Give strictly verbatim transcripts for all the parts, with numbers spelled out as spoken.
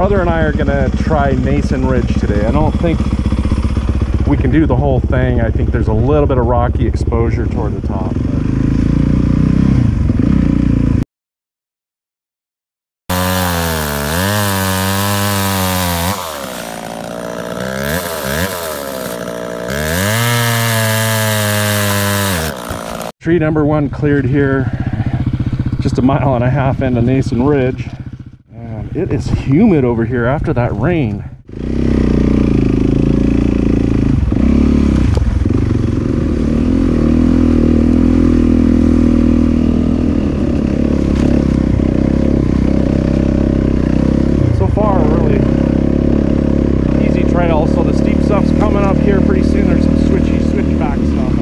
brother and I are gonna try Nason Ridge today. I don't think we can do the whole thing. I think there's a little bit of rocky exposure toward the top. Tree number one cleared here, just a mile and a half into Nason Ridge. And it is humid over here after that rain. So far, really easy trail. So the steep stuff's coming up here pretty soon. There's some switchy switchback stuff.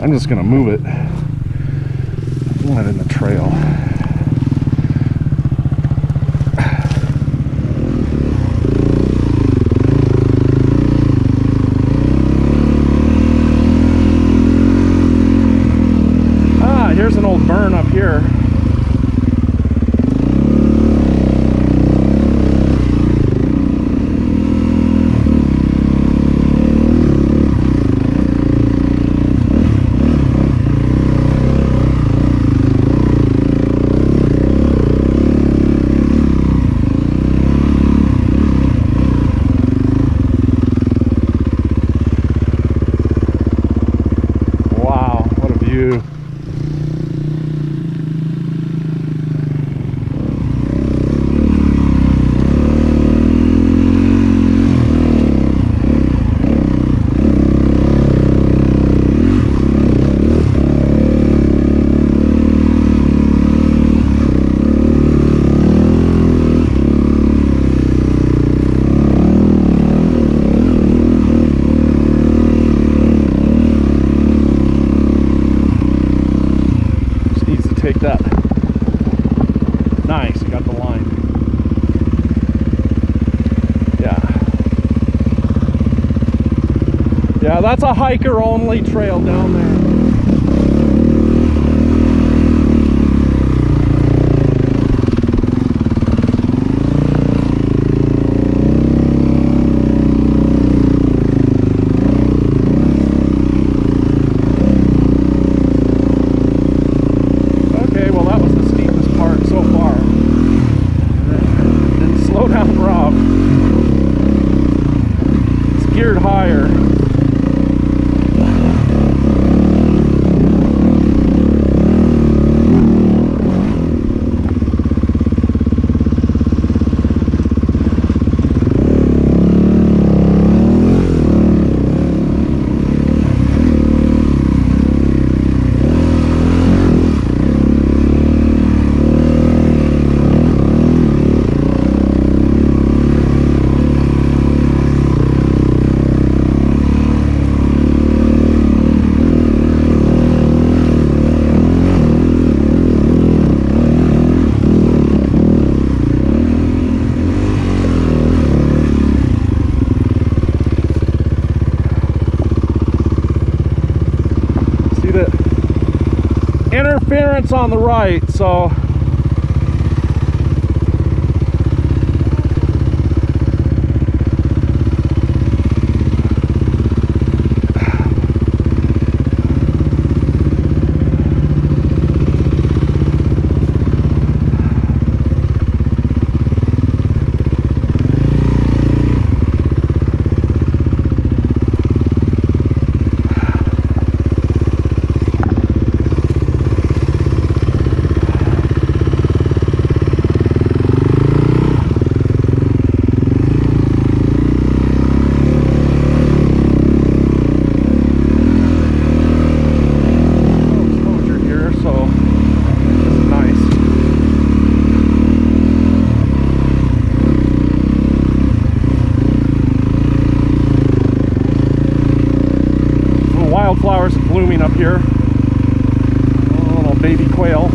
I'm just gonna move it. I want it in the trail. Ah, here's an old burn up here. Take that. Nice, I got the line. Yeah, that's a hiker only trail down there. Interference on the right, so flowers blooming up here. A little baby quail.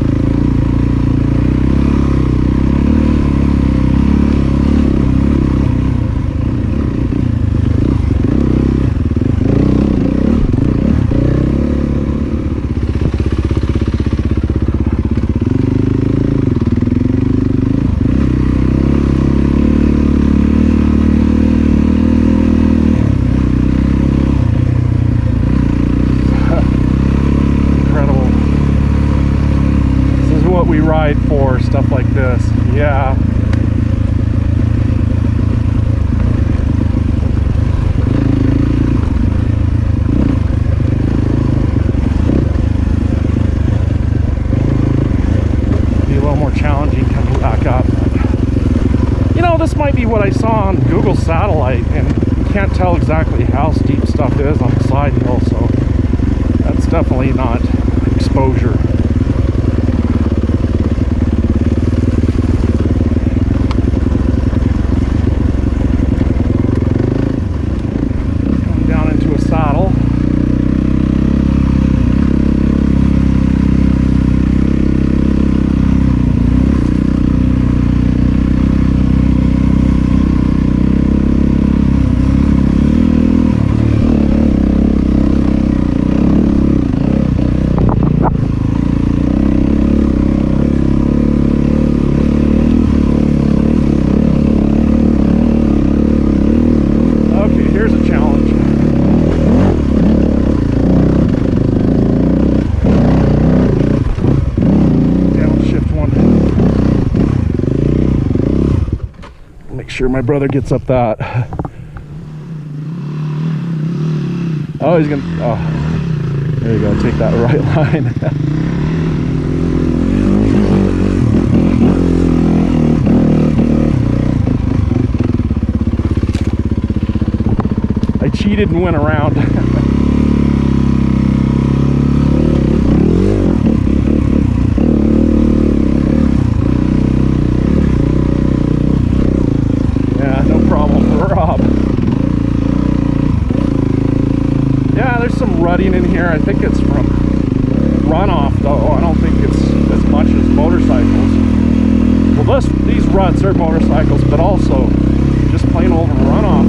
For stuff like this. Yeah. Be a little more challenging coming back up. You know, this might be what I saw on Google Satellite, and you can't tell exactly how steep stuff is on the side hill, so that's definitely not exposure. Sure, my brother gets up that. Oh, he's gonna. Oh, there you go. Take that right line. I cheated and went around. In here, I think it's from runoff, though. I don't think it's as much as motorcycles. Well, this, these ruts are motorcycles, but also just plain old runoff.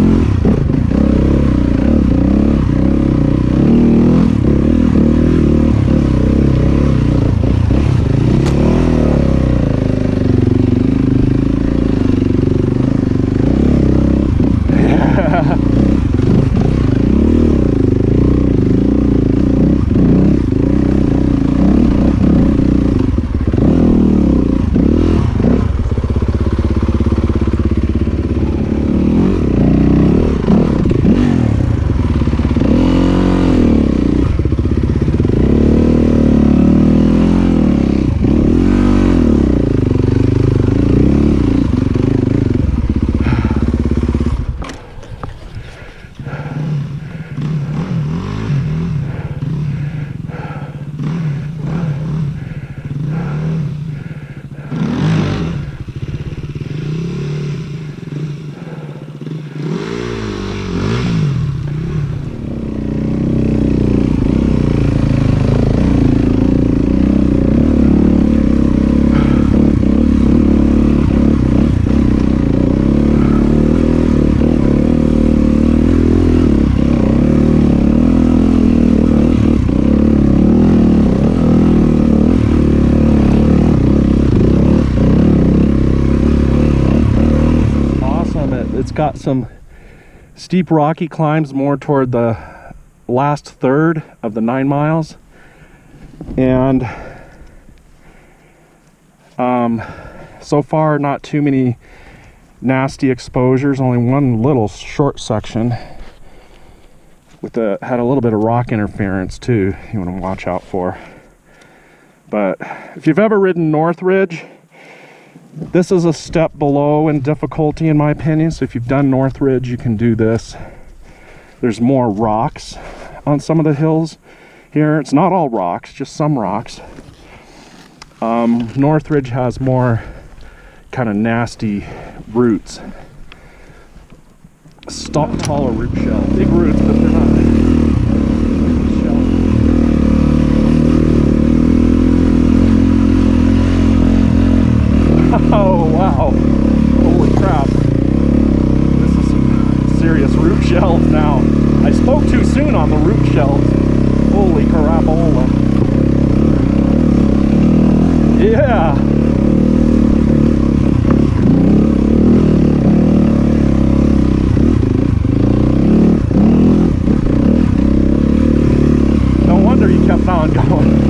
It's got some steep rocky climbs more toward the last third of the nine miles. And um, so far, not too many nasty exposures, only one little short section with a had a little bit of rock interference too you want to watch out for. But if you've ever ridden North Ridge, this is a step below in difficulty in my opinion. So if you've done North Ridge, you can do this. There's more rocks on some of the hills here. It's not all rocks, just some rocks. Um, North Ridge has more kind of nasty roots. Stop taller root shell. Big roots, but they're not root shell. Oh wow. Holy crap. This is some serious root shells now. I spoke too soon on the root shells. Holy carabola. Yeah. No wonder you kept on going.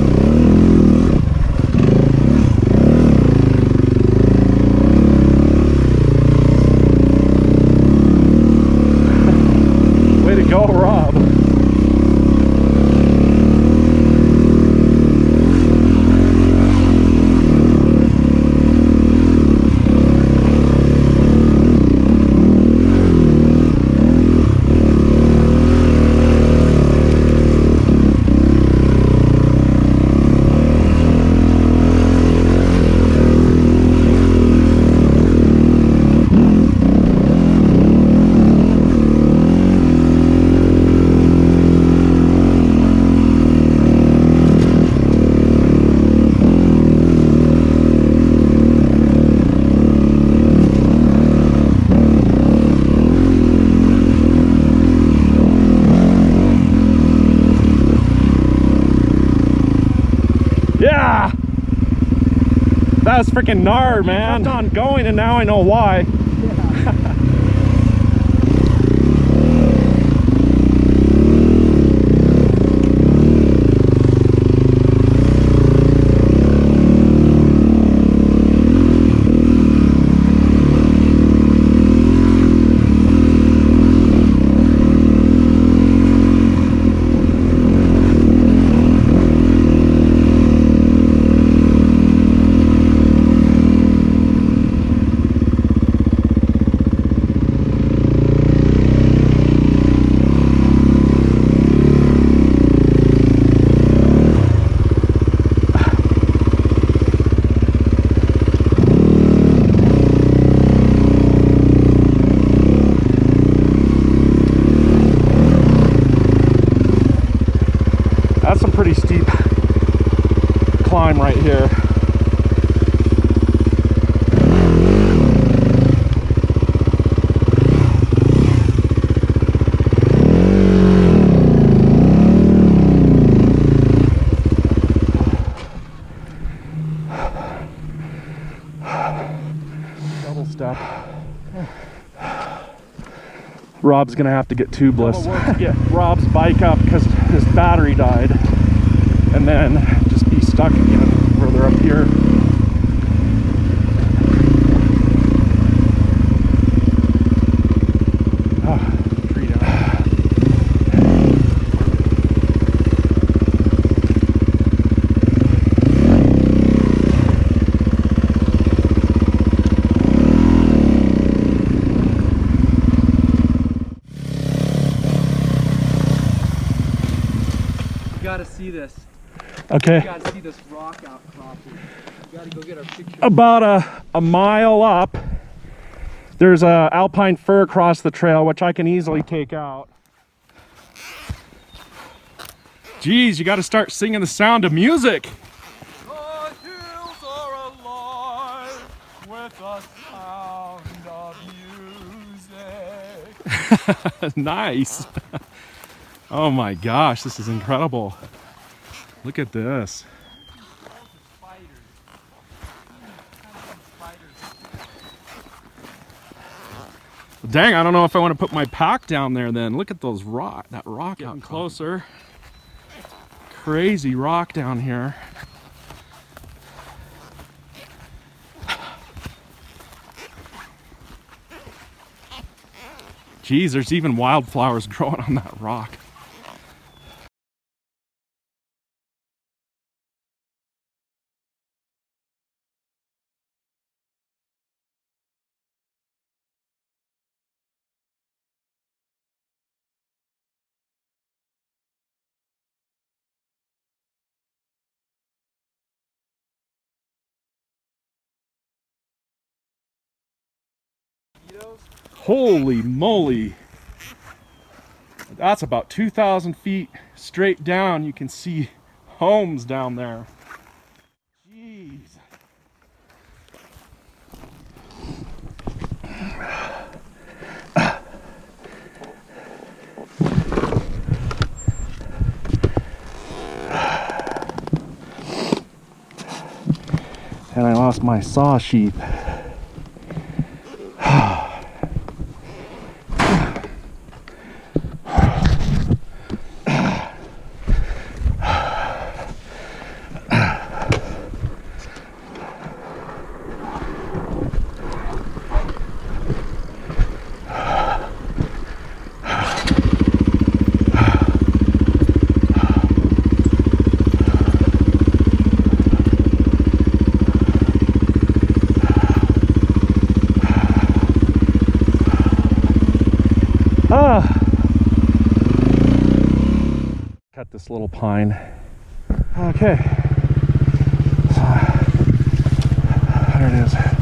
That's freaking gnarly, man. Kept on going, and now I know why. Right here. Double step. Rob's gonna have to get tubeless. To get Rob's bike up because his battery died, and then stuck again further up here. You gotta see this. Okay. You gotta see this rock out properly. You gotta go get our picture. About a, a mile up, there's a alpine fir across the trail, which I can easily take out. Geez, you gotta start singing the Sound of Music. The hills are alive with the sound of music. Nice. Oh my gosh, this is incredible. Look at this. Dang, I don't know if I want to put my pack down there then. Look at those rock, that rock getting closer. Crazy rock down here. Geez, there's even wildflowers growing on that rock. Holy moly, that's about two thousand feet straight down. You can see homes down there. Jeez. And I lost my saw sheath. Cut this little pine. Okay, uh, there it is.